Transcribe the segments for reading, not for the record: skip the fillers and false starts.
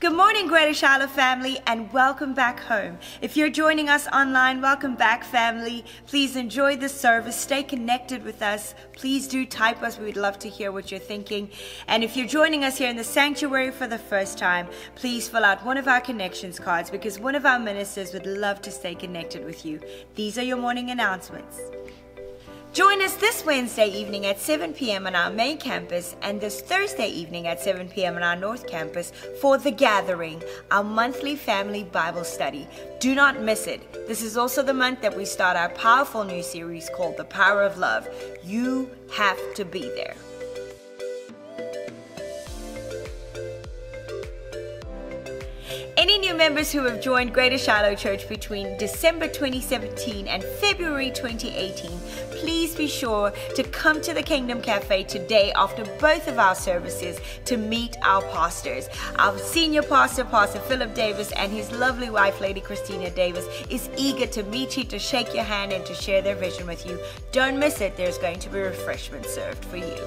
Good morning, Greater Shiloh family, and welcome back home. If you're joining us online, welcome back, family. Please enjoy this service. Stay connected with us. Please do type us. We would love to hear what you're thinking. And if you're joining us here in the sanctuary for the first time, please fill out one of our connections cards because one of our ministers would love to stay connected with you. These are your morning announcements. Join us this Wednesday evening at 7 p.m. on our main campus and this Thursday evening at 7 p.m. on our North Campus for The Gathering, our monthly family Bible study. Do not miss it. This is also the month that we start our powerful new series called The Power of Love. You have to be there. Any new members who have joined Greater Shiloh Church between December 2017 and February 2018, please be sure to come to the Kingdom Cafe today after both of our services to meet our pastors. Our senior pastor, Pastor Philip Davis, and his lovely wife, Lady Christina Davis, is eager to meet you, to shake your hand, and to share their vision with you. Don't miss it. There's going to be refreshments served for you.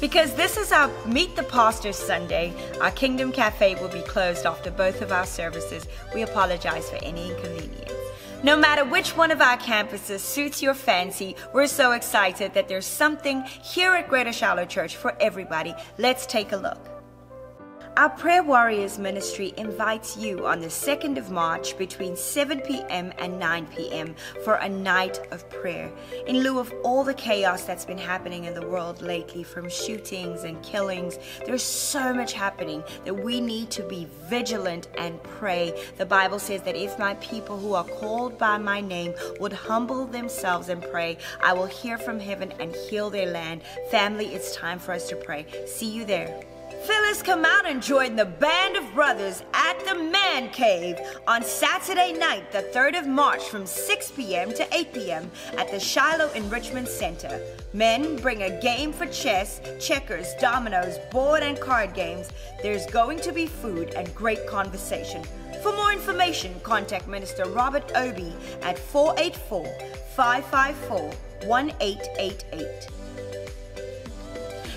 Because this is our Meet the Pastors Sunday, our Kingdom Cafe will be closed after both of our services. We apologize for any inconvenience. No matter which one of our campuses suits your fancy, we're so excited that there's something here at Greater Shiloh Church for everybody. Let's take a look. Our Prayer Warriors Ministry invites you on the 2nd of March between 7 p.m. and 9 p.m. for a night of prayer. In lieu of all the chaos that's been happening in the world lately, from shootings and killings, there's so much happening that we need to be vigilant and pray. The Bible says that if my people who are called by my name would humble themselves and pray, I will hear from heaven and heal their land. Family, it's time for us to pray. See you there. Phyllis, come out and join the Band of Brothers at the Man Cave on Saturday night, the 3rd of March from 6 p.m. to 8 p.m. at the Shiloh Enrichment Center. Men, bring a game for chess, checkers, dominoes, board and card games. There's going to be food and great conversation. For more information, contact Minister Robert Obie at 484-554-1888.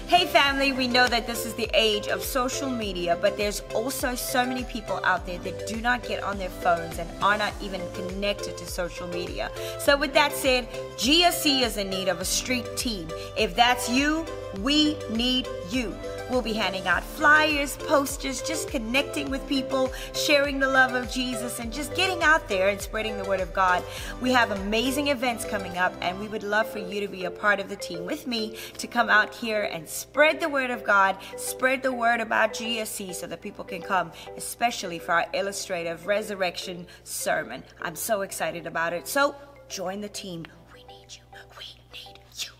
Hey family, we know that this is the age of social media, but there's also so many people out there that do not get on their phones and are not even connected to social media. So with that said, GSC is in need of a street team. If that's you, we need you. We'll be handing out flyers, posters, just connecting with people, sharing the love of Jesus, and just getting out there and spreading the word of God. We have amazing events coming up, and we would love for you to be a part of the team with me to come out here and spread the word of God, spread the word about GSC so that people can come, especially for our illustrative resurrection sermon. I'm so excited about it. So join the team. We need you. We need you.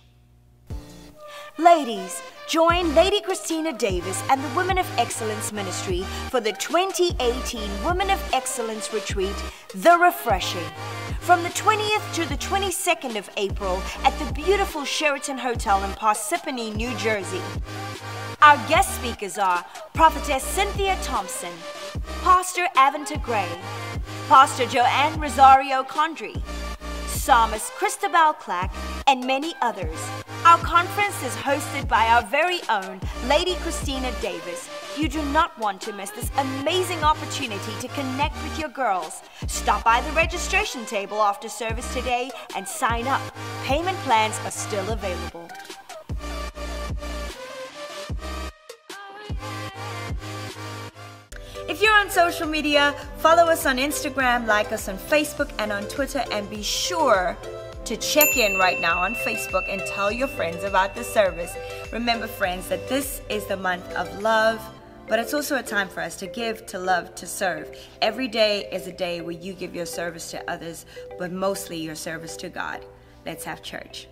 Ladies, join Lady Christina Davis and the Women of Excellence Ministry for the 2018 Women of Excellence Retreat, The Refreshing, from the 20th to the 22nd of April at the beautiful Sheraton Hotel in Parsippany, New Jersey. Our guest speakers are Prophetess Cynthia Thompson, Pastor Aventa Gray, Pastor Joanne Rosario-Condri, Psalmist Christabel Clack, and many others. Our conference is hosted by our very own Lady Christina Davis. You do not want to miss this amazing opportunity to connect with your girls. Stop by the registration table after service today and sign up. Payment plans are still available. If you're on social media, follow us on Instagram, like us on Facebook and on Twitter, and be sure to check in right now on Facebook and tell your friends about the service. Remember, friends, that this is the month of love, but it's also a time for us to give, to love, to serve. Every day is a day where you give your service to others, but mostly your service to God. Let's have church.